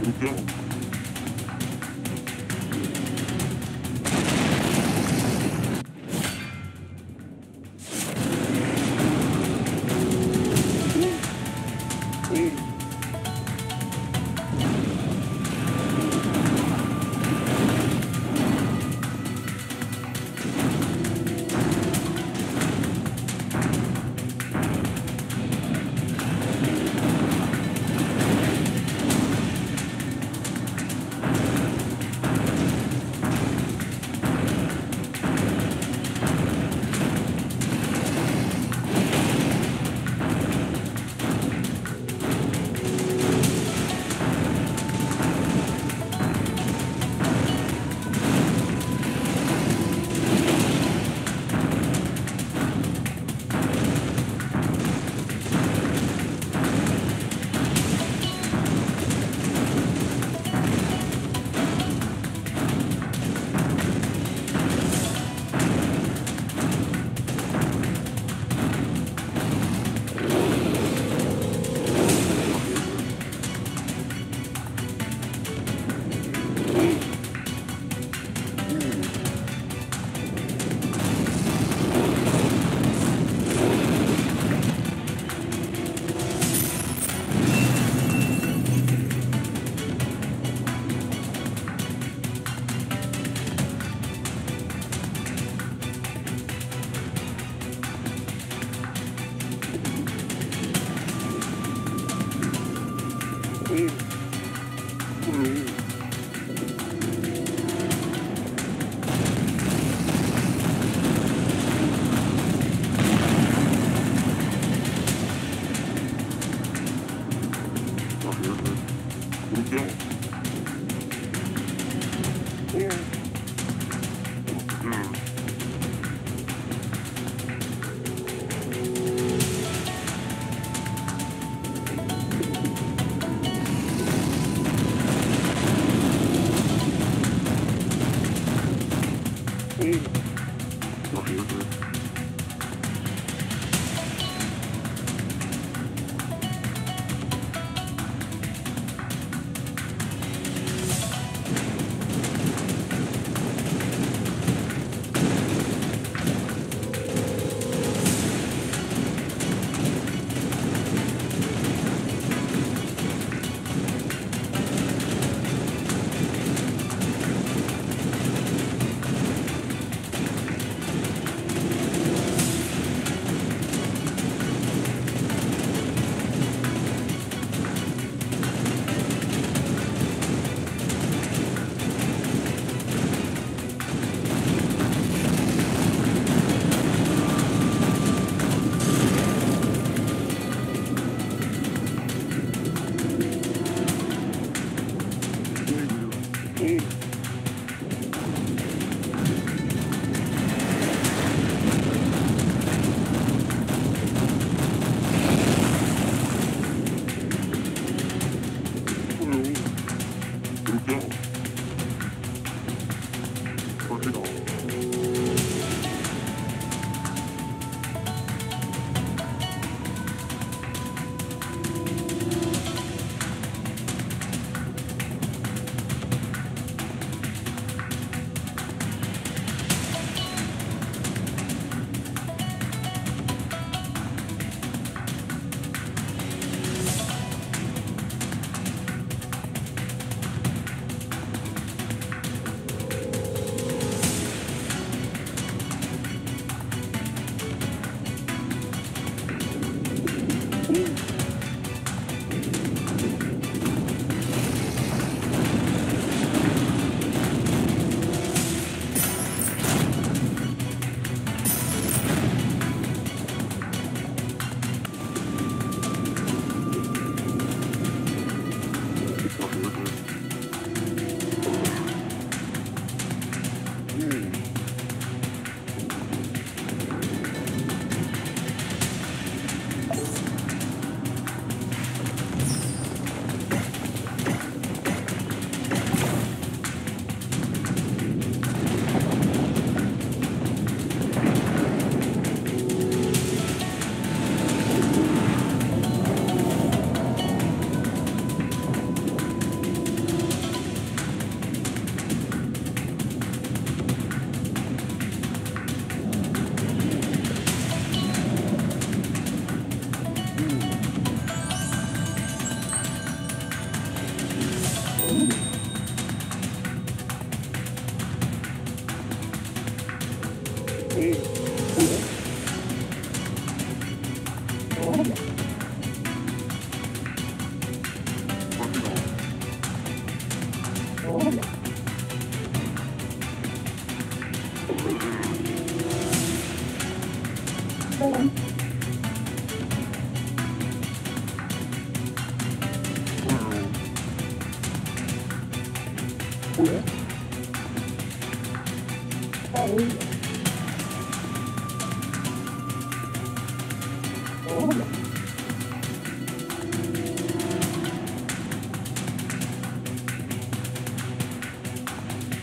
Here we go.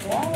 Wow.